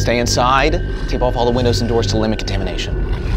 Stay inside, tape off all the windows and doors to limit contamination.